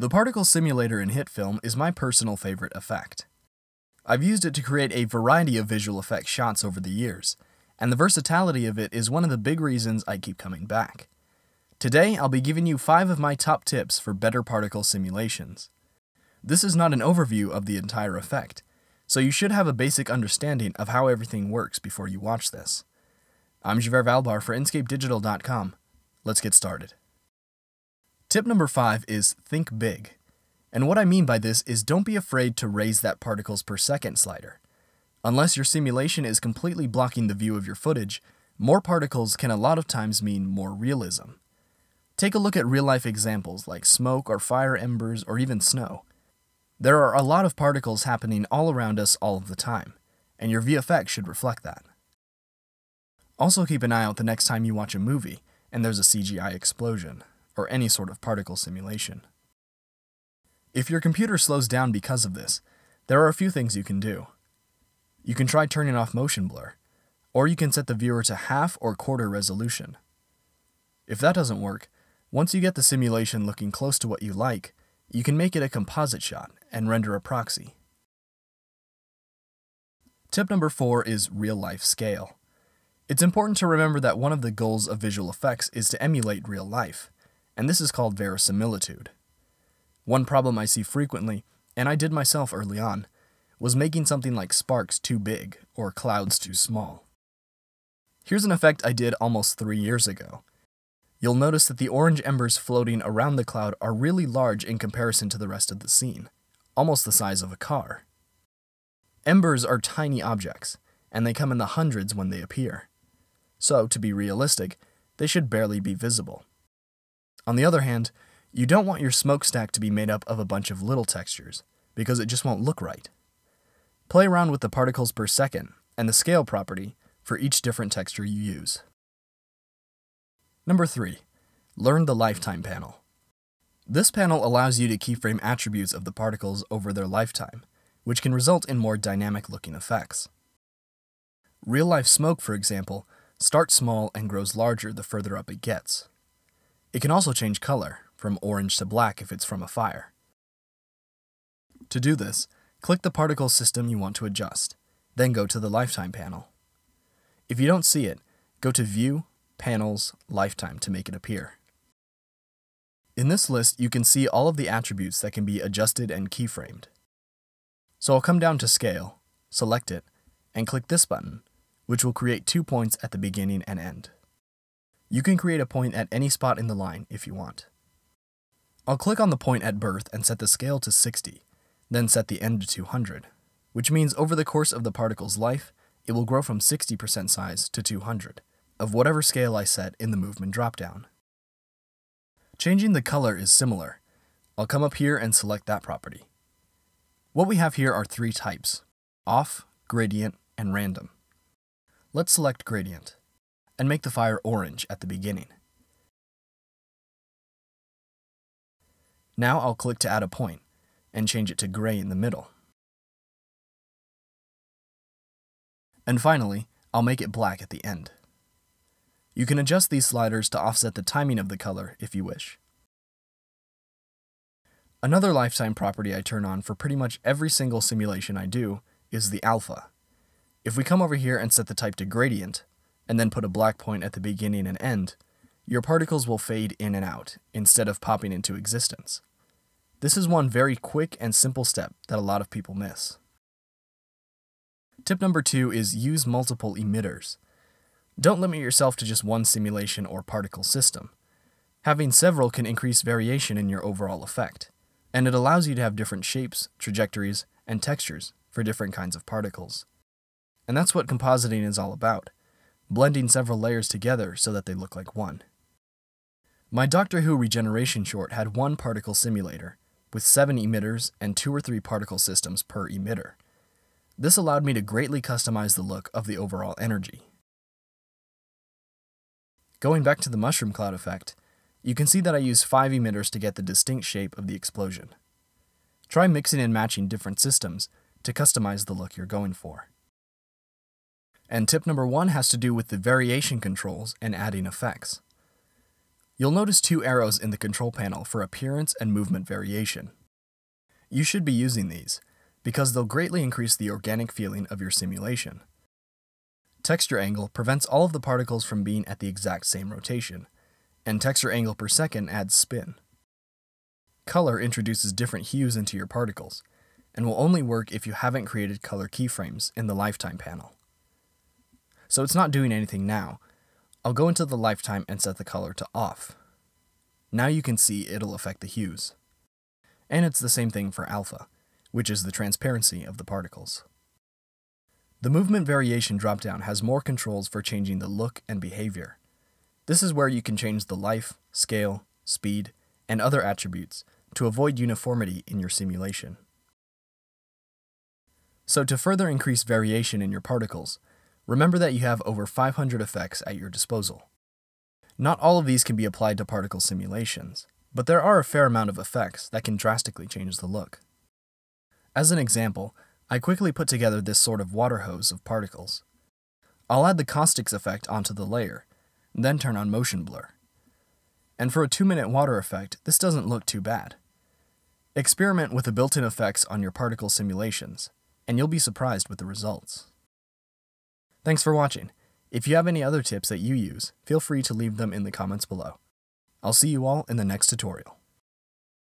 The particle simulator in HitFilm is my personal favorite effect. I've used it to create a variety of visual effect shots over the years, and the versatility of it is one of the big reasons I keep coming back. Today, I'll be giving you 5 of my top tips for better particle simulations. This is not an overview of the entire effect, so you should have a basic understanding of how everything works before you watch this. I'm Javert Valbar for inscapedigital.com. Let's get started. Tip number 5 is think big. And what I mean by this is don't be afraid to raise that particles per second slider. Unless your simulation is completely blocking the view of your footage, more particles can a lot of times mean more realism. Take a look at real-life examples like smoke or fire embers or even snow. There are a lot of particles happening all around us all of the time, and your VFX should reflect that. Also keep an eye out the next time you watch a movie and there's a CGI explosion, or any sort of particle simulation. If your computer slows down because of this, there are a few things you can do. You can try turning off motion blur, or you can set the viewer to half or quarter resolution. If that doesn't work, once you get the simulation looking close to what you like, you can make it a composite shot and render a proxy. Tip number 4 is real-life scale. It's important to remember that one of the goals of visual effects is to emulate real life, and this is called verisimilitude. One problem I see frequently, and I did myself early on, was making something like sparks too big or clouds too small. Here's an effect I did almost 3 years ago. You'll notice that the orange embers floating around the cloud are really large in comparison to the rest of the scene, almost the size of a car. Embers are tiny objects, and they come in the hundreds when they appear. So, to be realistic, they should barely be visible. On the other hand, you don't want your smokestack to be made up of a bunch of little textures, because it just won't look right. Play around with the particles per second and the scale property for each different texture you use. Number 3, learn the lifetime panel. This panel allows you to keyframe attributes of the particles over their lifetime, which can result in more dynamic-looking effects. Real-life smoke, for example, starts small and grows larger the further up it gets. It can also change color, from orange to black if it's from a fire. To do this, click the particle system you want to adjust, then go to the lifetime panel. If you don't see it, go to View, Panels, Lifetime to make it appear. In this list, you can see all of the attributes that can be adjusted and keyframed. So I'll come down to Scale, select it, and click this button, which will create 2 points at the beginning and end. You can create a point at any spot in the line if you want. I'll click on the point at birth and set the scale to 60, then set the end to 200, which means over the course of the particle's life, it will grow from 60% size to 200. Of whatever scale I set in the movement dropdown. Changing the color is similar. I'll come up here and select that property. What we have here are 3 types: off, gradient, and random. Let's select gradient, and make the fire orange at the beginning. Now I'll click to add a point, and change it to gray in the middle. And finally, I'll make it black at the end. You can adjust these sliders to offset the timing of the color if you wish. Another lifetime property I turn on for pretty much every single simulation I do is the alpha. If we come over here and set the type to gradient, and then put a black point at the beginning and end, your particles will fade in and out instead of popping into existence. This is one very quick and simple step that a lot of people miss. Tip number 2 is use multiple emitters. Don't limit yourself to just one simulation or particle system. Having several can increase variation in your overall effect, and it allows you to have different shapes, trajectories, and textures for different kinds of particles. And that's what compositing is all about, blending several layers together so that they look like one. My Doctor Who regeneration short had 1 particle simulator, with 7 emitters and 2 or 3 particle systems per emitter. This allowed me to greatly customize the look of the overall energy. Going back to the mushroom cloud effect, you can see that I used 5 emitters to get the distinct shape of the explosion. Try mixing and matching different systems to customize the look you're going for. And tip number 1 has to do with the variation controls and adding effects. You'll notice two arrows in the control panel for appearance and movement variation. You should be using these, because they'll greatly increase the organic feeling of your simulation. Texture angle prevents all of the particles from being at the exact same rotation, and texture angle per second adds spin. Color introduces different hues into your particles, and will only work if you haven't created color keyframes in the lifetime panel. So it's not doing anything now. I'll go into the lifetime and set the color to off. Now you can see it'll affect the hues. And it's the same thing for alpha, which is the transparency of the particles. The movement variation dropdown has more controls for changing the look and behavior. This is where you can change the life, scale, speed, and other attributes to avoid uniformity in your simulation. So to further increase variation in your particles, remember that you have over 500 effects at your disposal. Not all of these can be applied to particle simulations, but there are a fair amount of effects that can drastically change the look. As an example, I quickly put together this sort of water hose of particles. I'll add the caustics effect onto the layer, then turn on motion blur. And for a 2-minute water effect, this doesn't look too bad. Experiment with the built-in effects on your particle simulations, and you'll be surprised with the results. Thanks for watching. If you have any other tips that you use, feel free to leave them in the comments below. I'll see you all in the next tutorial.